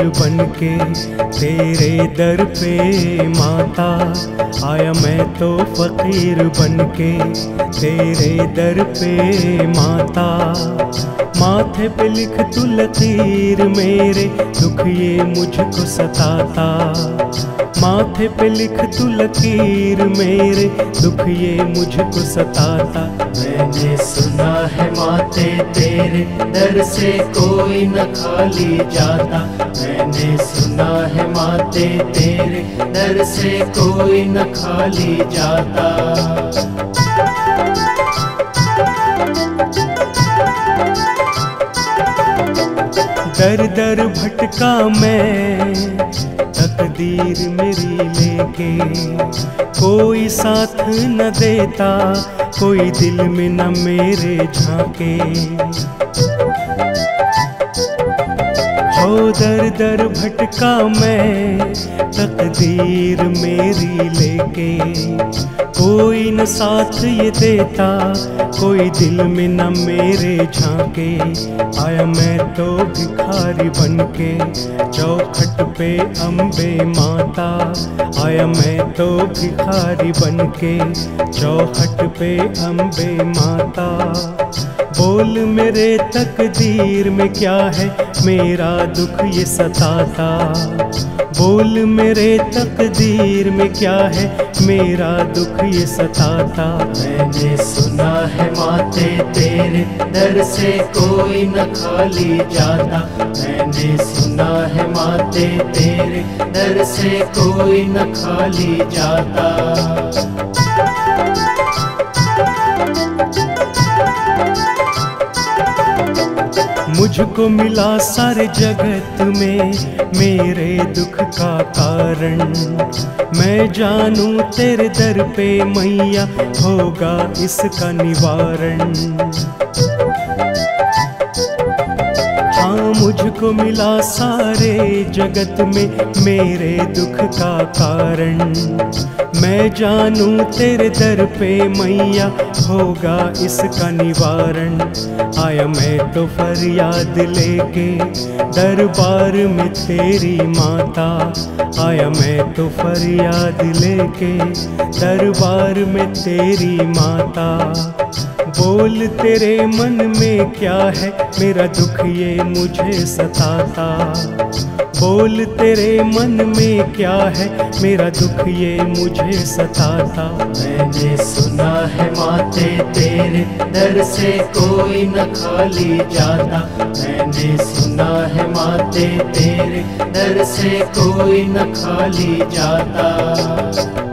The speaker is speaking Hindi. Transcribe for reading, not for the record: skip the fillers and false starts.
फकीर बनके तेरे दर पे माता, आया मैं तो फकीर बनके तेरे दर पे माता। माथे पे लिख तू लकीर मेरे दुख ये मुझको सताता, माथे पे लिख तू लकीर मेरे दुख ये मुझको सताता। मैंने सुना है माथे तेरे दर से कोई न खाली जाता, मैंने सुना है माथे तेरे दर से कोई न खाली जाता। दर दर भटका मैं तकदीर मेरी लेके, कोई साथ न देता कोई दिल में न मेरे झांके। हो दर दर भटका मैं तकदीर मेरी लेके, कोई न साथ ये देता कोई दिल में न मेरे झांके। आया मैं तो भिखारी बनके चौखट पे अम्बे माता, आया मैं तो भिखारी बनके चौखट पे अम्बे माता। बोल मेरे तकदीर में क्या है मेरा दुख ये सताता, बोल मेरे तकदीर में क्या है मेरा दुख ये सताता। मैंने सुना है माथे तेरे दर से कोई न खाली जाता, मैंने सुना है माथे तेरे दर से कोई न खाली जाता। मुझको मिला सारे जगत में मेरे दुख का कारण, मैं जानूं तेरे दर पे मैया होगा इसका निवारण। हाँ मुझको मिला सारे जगत में मेरे दुख का कारण, मैं जानूं तेरे दर पे मैया होगा इसका निवारण। आया मैं तो फरियाद लेके दरबार में तेरी माता, आया मैं तो फरियाद लेके दरबार में तेरी माता। बोल तेरे मन में क्या है मेरा दुख ये मुझे सताता, बोल तेरे मन में क्या है मेरा दुख ये मुझे सताता। मैंने सुना है माथे तेरे दर से कोई न खाली जाता, मैंने सुना है माथे तेरे दर से कोई न खाली जाता।